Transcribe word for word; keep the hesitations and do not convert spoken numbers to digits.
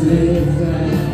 live that.